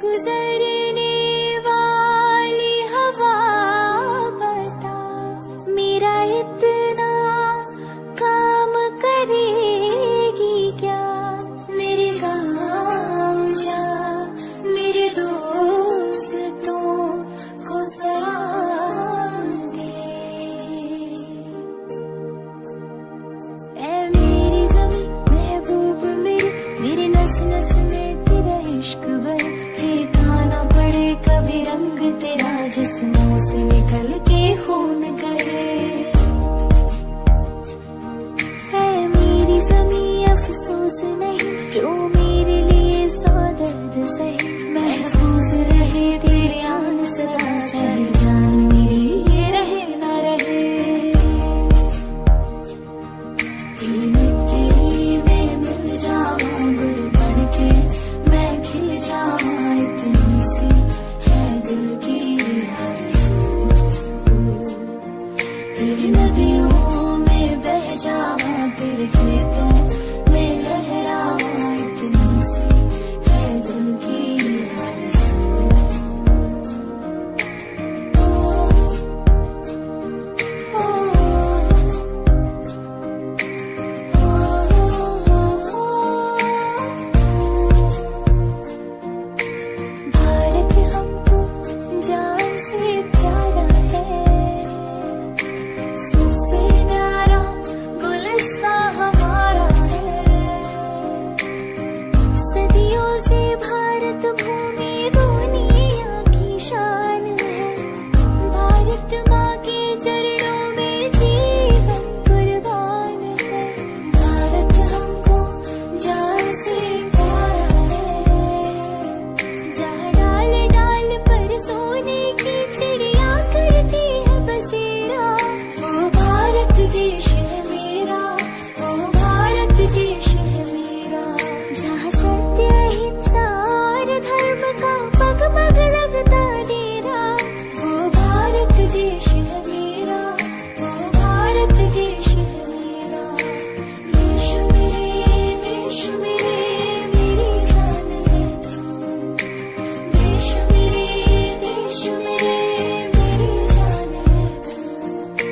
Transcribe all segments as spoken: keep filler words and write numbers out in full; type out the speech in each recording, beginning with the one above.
गुजरने वाली हवा बता, मेरा इतना काम करेगी क्या। मेरे गाँव जा, मेरे दोस्तों को सलाम दे। ऐ मेरी ज़मीं महबूब मेरी, मेरी नस नस में तेरा इश्क भर। खाना पड़े कभी रंग तेरा, जिस्मों से निकल के खून करे। है मेरी ज़मीं अफसोस नहीं, जो मेरे लिए सौ दर्द सही। महफूज रहे तेरे आन सदा, चाहे जान मेरी ये रहे ना रहे। तेरी मिट्टी में मिल जाऊं, गुल बन के मैं खिल जाऊं। तेरी नदियों में बह जावा, तेरे खेतों में लहरावा। इतनी सी है दिल की आरज़ू। ओ, ओ, ओ, ओ, ओ, ओ, भारत हमको जान से प्यारा है। सदियों से भारत भूमि दुनिया की शान है। भारत माँ के चरणों में जीवन कुर्बान है। भारत हमको जान से प्यारा है। जहाँ डाल डाल पर सोने की चिड़िया करती है बसेरा। वो भारत देश है मेरा, वो भारत देश है मेरा। जहाँ देश है मेरा, वो भारत देश है मेरा। देश मेरे, देश मेरे, मेरी जान है तू। देश मेरे, देश मेरे, मेरी जान है तू।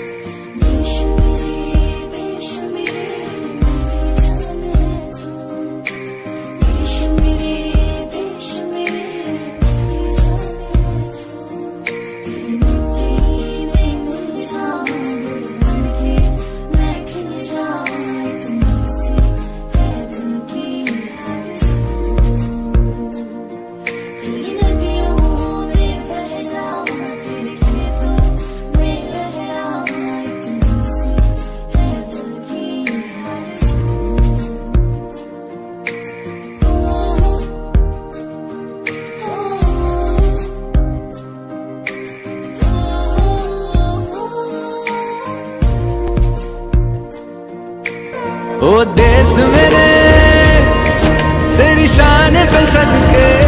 देश मेरे, देश मेरे, मेरी जान है तू। देश मेरे, देश मेरे, मेरी जान है तू। ओ देश मेरे तेरी शान पे सदके।